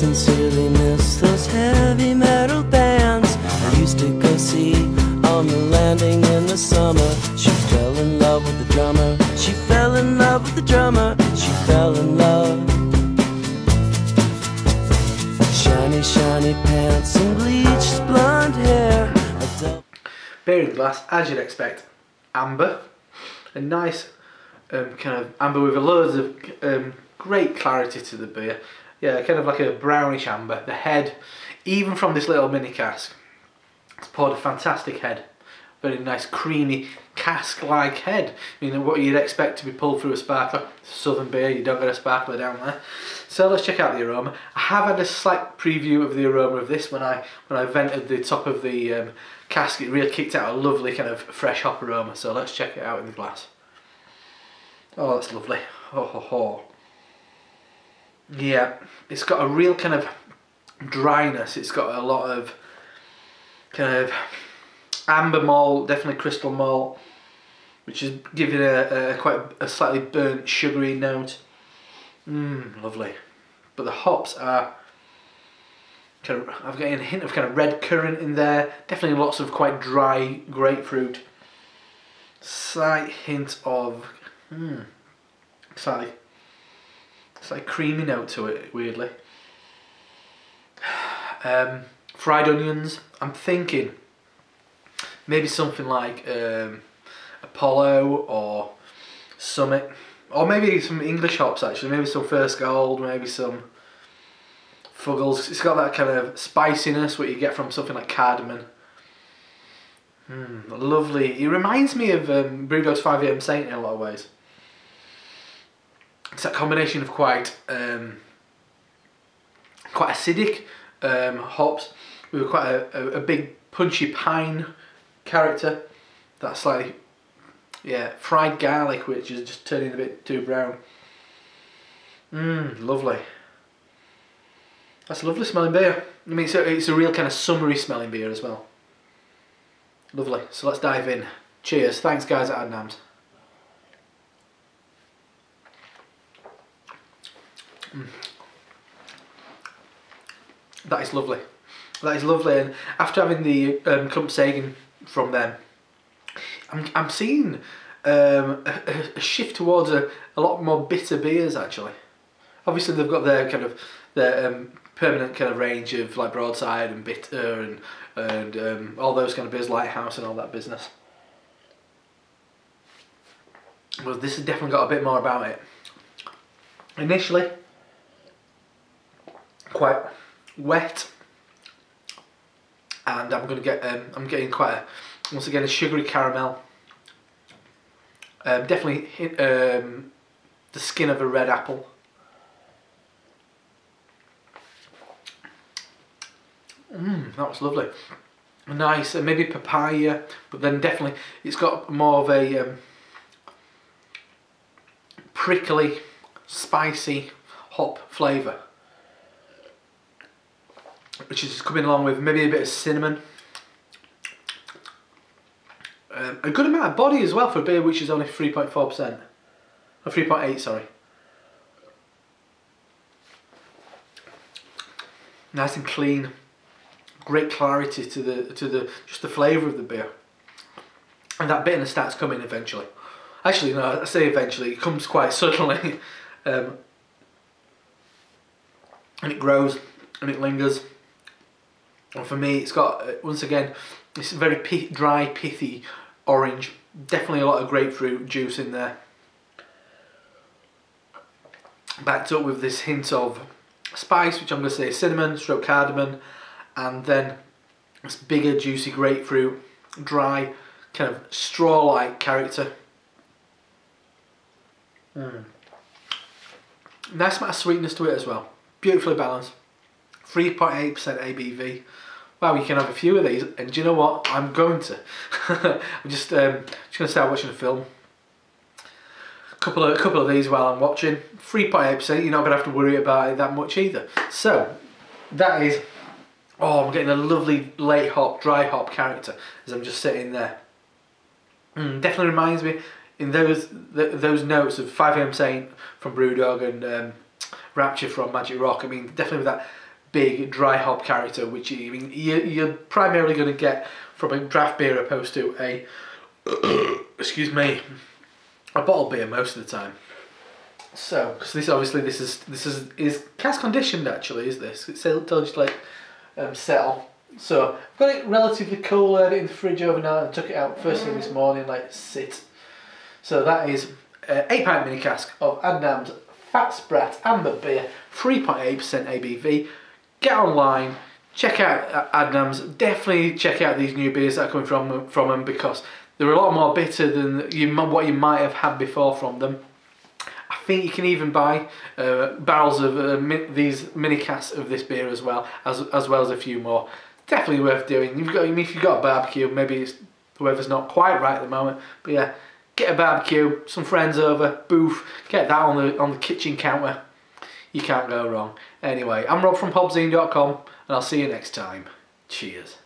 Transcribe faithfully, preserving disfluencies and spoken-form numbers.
sincerely miss those heavy metal bands I used to go see on the landing in the summer. She fell in love with the drummer. She fell in love with the drummer. She fell in love. Shiny, shiny pants and bleached blonde hair. Beer in the glass, as you'd expect, amber. A nice um, kind of amber with loads of um, great clarity to the beer. Yeah, kind of like a brownish amber. The head, even from this little mini cask, it's poured a fantastic head. Very nice, creamy, cask-like head. You know, what you'd expect to be pulled through a sparkler. Southern beer, you don't get a sparkler down there. So let's check out the aroma. I have had a slight preview of the aroma of this when I when I vented the top of the um, cask. It really kicked out a lovely kind of fresh hop aroma. So let's check it out in the glass. Oh, that's lovely. Ho ho ho. Yeah, it's got a real kind of dryness. It's got a lot of kind of amber malt, definitely crystal malt, which is giving a, a quite a slightly burnt sugary note. Mmm, lovely. But the hops are kind of, I've got a hint of kind of red currant in there. Definitely lots of quite dry grapefruit. Slight hint of mmm, slightly. It's like a creamy note to it, weirdly. Um, fried onions. I'm thinking maybe something like um, Apollo or Summit. Or maybe some English hops, actually. Maybe some First Gold, maybe some Fuggles. It's got that kind of spiciness what you get from something like cardamom. Mm, lovely. It reminds me of um, Brewdog's five A M Saint in a lot of ways. It's that combination of quite um, quite acidic um, hops with quite a, a, a big punchy pine character. That slightly, yeah, fried garlic, which is just turning a bit too brown. Mmm, lovely. That's a lovely smelling beer. I mean, it's a, it's a real kind of summery smelling beer as well. Lovely. So let's dive in. Cheers. Thanks, guys at Adnams. Mm. That is lovely. That is lovely, and after having the um, Klump Sagan from them, I'm, I'm seeing um, a, a shift towards a, a lot more bitter beers actually. Obviously they've got their kind of their um, permanent kind of range of like Broadside and Bitter and, and um, all those kind of beers, Lighthouse and all that business. Well, this has definitely got a bit more about it. Initially, quite wet, and I'm gonna get. Um, I'm getting quite a, once again a sugary caramel. Um, definitely hit, um, the skin of a red apple. Mmm, that was lovely. Nice, and maybe papaya, but then definitely it's got more of a um, prickly, spicy hop flavour, which is coming along with maybe a bit of cinnamon. Um, a good amount of body as well for a beer which is only three point four percent. Or three point eight, sorry. Nice and clean. Great clarity to the to the just the flavour of the beer. And that bitterness starts coming eventually. Actually, no, I say eventually, it comes quite suddenly. Um, and it grows and it lingers, and for me it's got, once again, it's very pith, dry, pithy orange, definitely a lot of grapefruit juice in there, backed up with this hint of spice, which I'm going to say is cinnamon stroke cardamom, and then this bigger juicy grapefruit, dry kind of straw-like character. Mm. Nice amount of sweetness to it as well. Beautifully balanced. three point eight percent A B V. Wow, you can have a few of these, and do you know what? I'm going to. I'm just um, just going to start watching a film. A couple of a couple of these while I'm watching. three point eight percent. You're not going to have to worry about it that much either. So that is. Oh, I'm getting a lovely late hop, dry hop character as I'm just sitting there. Mm, definitely reminds me in those th those notes of five A M Saint from Brewdog and um, Rapture from Magic Rock. I mean, definitely with that big dry hop character, which you, I mean, you, you're primarily going to get from a draft beer opposed to a excuse me, a bottle beer most of the time. So, because this obviously this is this is is cask conditioned actually. Is this? It's still just like um, settle. So I've got it relatively cool. I had it in the fridge overnight and took it out first thing this morning. Like sit. So that is an eight pint mini cask of Adnams Fat Sprat Amber Beer, three point eight percent A B V. Get online, check out Adnams. Definitely check out these new beers that are coming from from them, because they're a lot more bitter than you what you might have had before from them. I think you can even buy uh, barrels of uh, min these mini casks of this beer as well, as as well as a few more. Definitely worth doing. You've got, I mean, if you've got a barbecue, maybe it's, the weather's not quite right at the moment, but yeah, get a barbecue, some friends over, boof, get that on the on the kitchen counter. You can't go wrong. Anyway, I'm Rob from HopZine dot com, and I'll see you next time. Cheers.